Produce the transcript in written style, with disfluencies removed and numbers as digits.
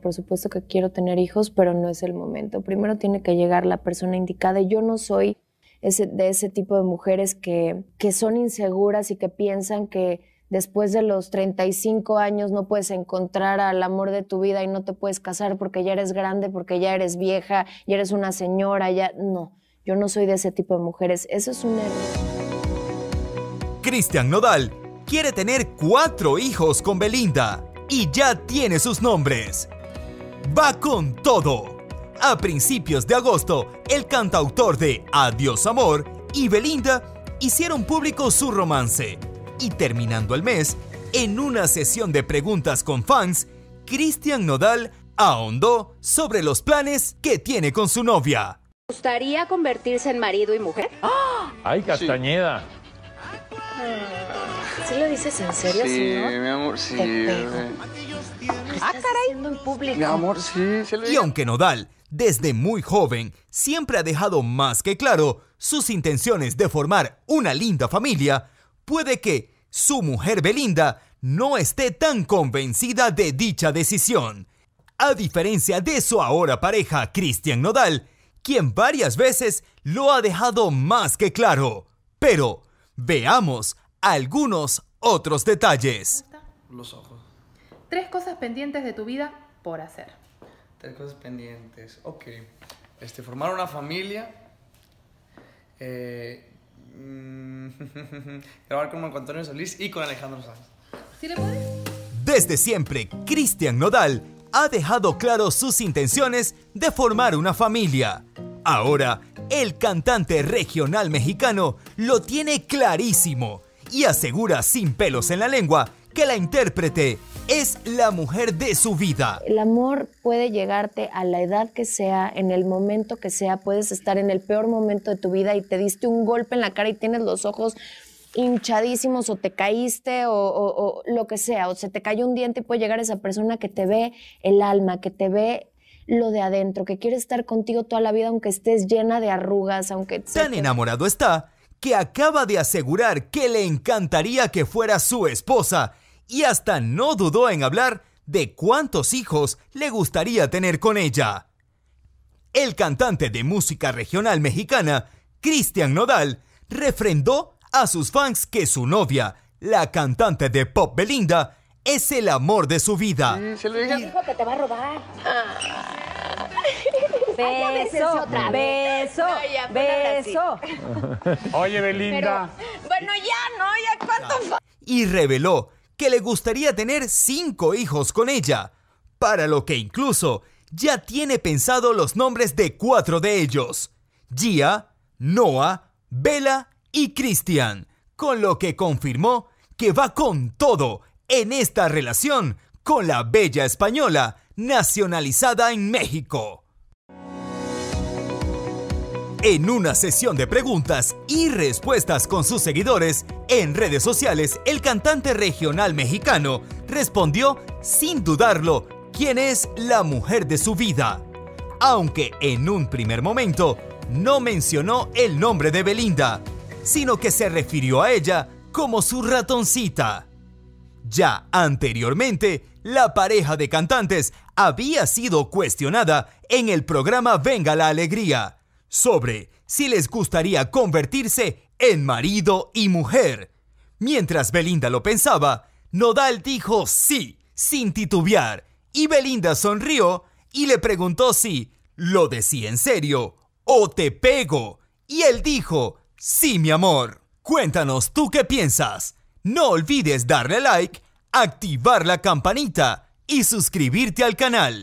por supuesto que quiero tener hijos, pero no es el momento. Primero tiene que llegar la persona indicada y yo no soy de ese tipo de mujeres que son inseguras y que piensan que después de los 35 años no puedes encontrar al amor de tu vida y no te puedes casar porque ya eres grande, porque ya eres vieja, ya eres una señora, ya... No, yo no soy de ese tipo de mujeres. Eso es un error. Christian Nodal quiere tener 4 hijos con Belinda y ya tiene sus nombres. ¡Va con todo! A principios de agosto, el cantautor de Adiós Amor y Belinda hicieron público su romance. Y terminando el mes, en una sesión de preguntas con fans, Christian Nodal ahondó sobre los planes que tiene con su novia. ¿Te gustaría convertirse en marido y mujer? ¡Oh! ¡Ay, Castañeda! ¿Sí lo dices en serio? Sí, ¿no? Mi amor, sí. Te pego. ¡Ah, caray! En público. Mi amor, sí. Y aunque Nodal, desde muy joven, siempre ha dejado más que claro sus intenciones de formar una linda familia, puede que su mujer Belinda no esté tan convencida de dicha decisión, a diferencia de su ahora pareja Christian Nodal, quien varias veces lo ha dejado más que claro. Pero veamos algunos otros detalles. Los ojos. 3 cosas pendientes de tu vida por hacer. 3 cosas pendientes, ok. Formar una familia... grabar con Antonio Solís y con Alejandro Sanz. ¿Sí le puedes? Desde siempre, Christian Nodal ha dejado claro sus intenciones de formar una familia. Ahora, el cantante regional mexicano lo tiene clarísimo y asegura sin pelos en la lengua que la intérprete es la mujer de su vida. El amor puede llegarte a la edad que sea, en el momento que sea. Puedes estar en el peor momento de tu vida y te diste un golpe en la cara y tienes los ojos hinchadísimos o te caíste o lo que sea. O se te cayó un diente y puede llegar esa persona que te ve el alma, que te ve lo de adentro, que quiere estar contigo toda la vida aunque estés llena de arrugas, aunque... Tan enamorado está que acaba de asegurar que le encantaría que fuera su esposa y hasta no dudó en hablar de cuántos hijos le gustaría tener con ella. El cantante de música regional mexicana, Christian Nodal, refrendó a sus fans que su novia, la cantante de pop Belinda, es el amor de su vida. Se lo dijo que te va a robar. Beso, beso, beso. Oye, Belinda. Pero, bueno, ya, ¿no? ¿Ya cuánto? Y reveló que le gustaría tener 5 hijos con ella, para lo que incluso ya tiene pensado los nombres de 4 de ellos: Gia, Noah, Bella y Christian, con lo que confirmó que va con todo en esta relación con la bella española nacionalizada en México. En una sesión de preguntas y respuestas con sus seguidores en redes sociales, el cantante regional mexicano respondió sin dudarlo quién es la mujer de su vida, aunque en un primer momento no mencionó el nombre de Belinda, sino que se refirió a ella como su ratoncita. Ya anteriormente, la pareja de cantantes había sido cuestionada en el programa Venga la Alegría sobre si les gustaría convertirse en marido y mujer. Mientras Belinda lo pensaba, Nodal dijo sí, sin titubear, y Belinda sonrió y le preguntó si lo decía en serio o te pego, y él dijo sí, mi amor. Cuéntanos tú qué piensas. No olvides darle like, activar la campanita y suscribirte al canal.